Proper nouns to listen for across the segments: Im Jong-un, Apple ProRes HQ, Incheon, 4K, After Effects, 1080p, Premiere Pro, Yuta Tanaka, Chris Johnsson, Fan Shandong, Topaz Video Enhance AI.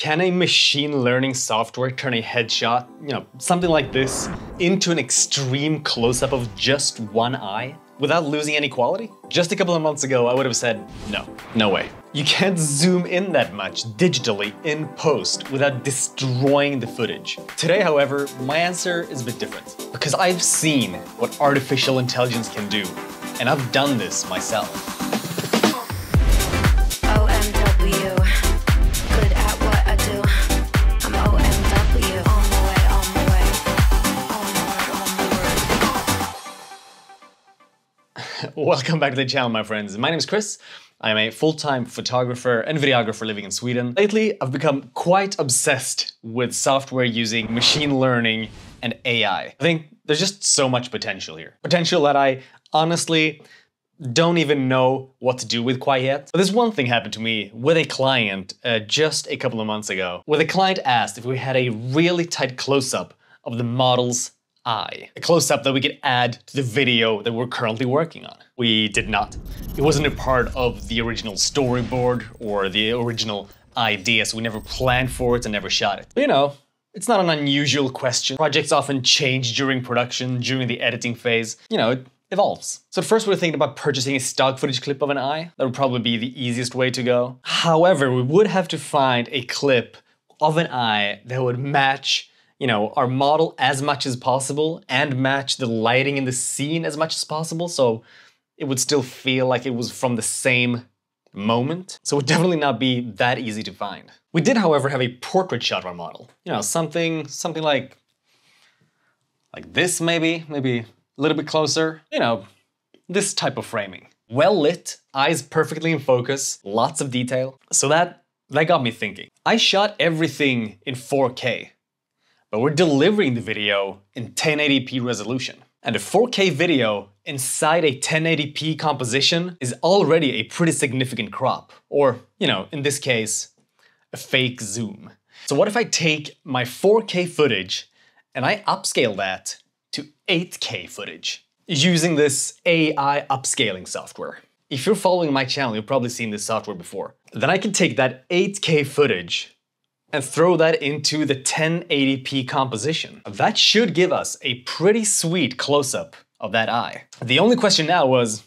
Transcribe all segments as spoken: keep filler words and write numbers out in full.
Can a machine learning software turn a headshot, you know, something like this, into an extreme close-up of just one eye without losing any quality? Just a couple of months ago, I would have said, no, no way. You can't zoom in that much digitally in post without destroying the footage. Today, however, my answer is a bit different because I've seen what artificial intelligence can do, and I've done this myself. Welcome back to the channel, my friends. My name is Chris. I'm a full-time photographer and videographer living in Sweden. Lately, I've become quite obsessed with software using machine learning and A I. I think there's just so much potential here. Potential that I honestly don't even know what to do with quite yet. But this one thing happened to me with a client uh, just a couple of months ago, where the client asked if we had a really tight close-up of the model's eye. A close-up that we could add to the video that we're currently working on. We did not. It wasn't a part of the original storyboard or the original idea, so we never planned for it and never shot it. But, you know, it's not an unusual question. Projects often change during production, during the editing phase. You know, it evolves. So at first we were thinking about purchasing a stock footage clip of an eye. That would probably be the easiest way to go. However, we would have to find a clip of an eye that would match, you know, our model as much as possible and match the lighting in the scene as much as possible, so it would still feel like it was from the same moment. So it would definitely not be that easy to find. We did, however, have a portrait shot of our model. You know, something something like, like this maybe, maybe a little bit closer. You know, this type of framing. Well lit, eyes perfectly in focus, lots of detail. So that, that got me thinking. I shot everything in four K. But we're delivering the video in ten eighty p resolution. And a four K video inside a ten eighty p composition is already a pretty significant crop. Or, you know, in this case, a fake zoom. So what if I take my four K footage and I upscale that to eight K footage using this A I upscaling software? If you're following my channel, you've probably seen this software before. Then I can take that eight K footage and throw that into the ten eighty p composition. That should give us a pretty sweet close-up of that eye. The only question now was,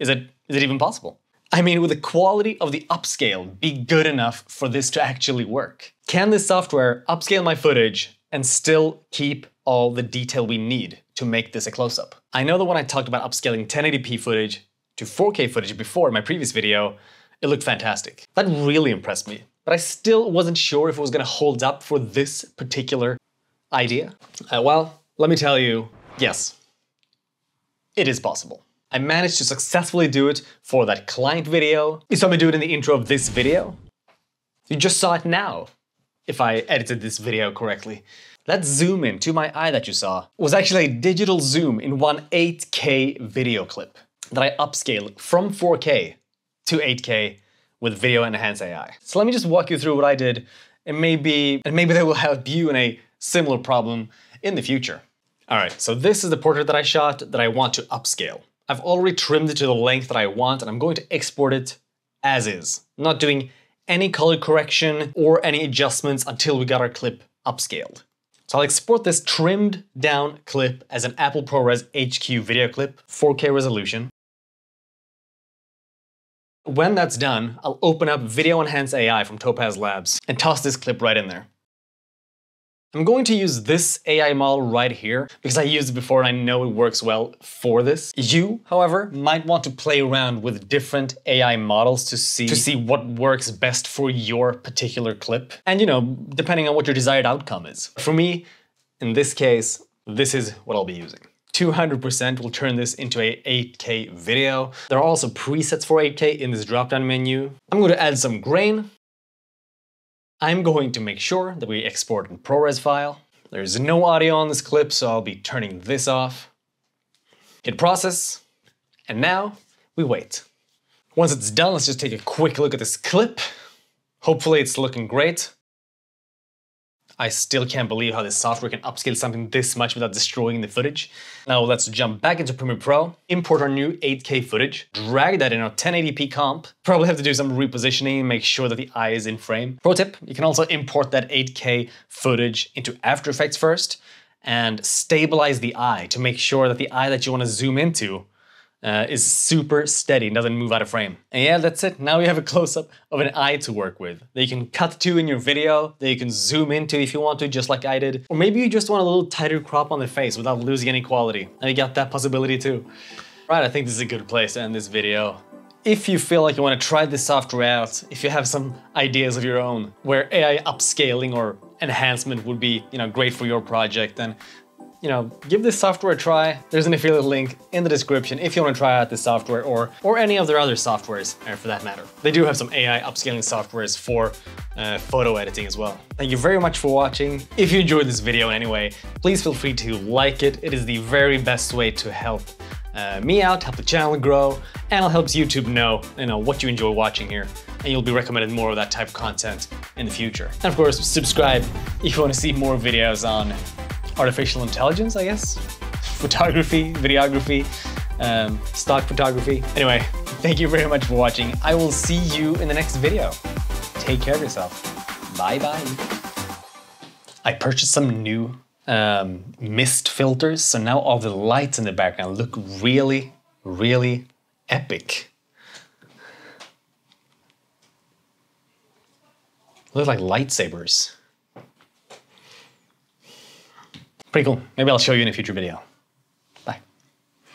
is it, is it even possible? I mean, would the quality of the upscale be good enough for this to actually work? Can this software upscale my footage and still keep all the detail we need to make this a close-up? I know that when I talked about upscaling ten eighty p footage to four K footage before in my previous video, it looked fantastic. That really impressed me. But I still wasn't sure if it was gonna hold up for this particular idea. Uh, well, let me tell you, yes, it is possible. I managed to successfully do it for that client video. You saw me do it in the intro of this video. You just saw it now, if I edited this video correctly. That zoom in to my eye that you saw was actually a digital zoom in one eight K video clip that I upscaled from four K to eight K with Video Enhance A I. So let me just walk you through what I did, and maybe, and maybe that will help you in a similar problem in the future. All right, so this is the portrait that I shot that I want to upscale. I've already trimmed it to the length that I want, and I'm going to export it as is. I'm not doing any color correction or any adjustments until we got our clip upscaled. So I'll export this trimmed down clip as an Apple ProRes H Q video clip, four K resolution. When that's done, I'll open up Video Enhance A I from Topaz Labs and toss this clip right in there. I'm going to use this A I model right here because I used it before and I know it works well for this. You, however, might want to play around with different A I models to see, to see what works best for your particular clip. And, you know, depending on what your desired outcome is. For me, in this case, this is what I'll be using. two hundred percent will turn this into a eight K video. There are also presets for eight K in this drop-down menu. I'm going to add some grain. I'm going to make sure that we export in ProRes file. There's no audio on this clip, so I'll be turning this off. Hit process, and now we wait. Once it's done, let's just take a quick look at this clip. Hopefully it's looking great. I still can't believe how this software can upscale something this much without destroying the footage. Now let's jump back into Premiere Pro, import our new eight K footage, drag that in our ten eighty p comp. Probably have to do some repositioning, make sure that the eye is in frame. Pro tip, you can also import that eight K footage into After Effects first and stabilize the eye to make sure that the eye that you want to zoom into Uh, is super steady and doesn't move out of frame. And yeah, that's it. Now you have a close-up of an eye to work with that you can cut to in your video, that you can zoom into if you want to, just like I did. Or maybe you just want a little tighter crop on the face without losing any quality. And you got that possibility too. Right, I think this is a good place to end this video. If you feel like you want to try this software out, if you have some ideas of your own where A I upscaling or enhancement would be, you know, great for your project, then you know, give this software a try. There's an affiliate link in the description if you want to try out this software or or any of their other softwares, for that matter. They do have some A I upscaling softwares for uh, photo editing as well. Thank you very much for watching. If you enjoyed this video in any way, please feel free to like it. It is the very best way to help uh, me out, help the channel grow, and it helps YouTube know, you know, what you enjoy watching here. And you'll be recommended more of that type of content in the future. And of course, subscribe if you want to see more videos on artificial intelligence, I guess. Photography, videography, um, stock photography. Anyway, thank you very much for watching. I will see you in the next video. Take care of yourself. Bye-bye. I purchased some new um, mist filters, so now all the lights in the background look really, really epic. Look like lightsabers. Pretty cool. Maybe I'll show you in a future video.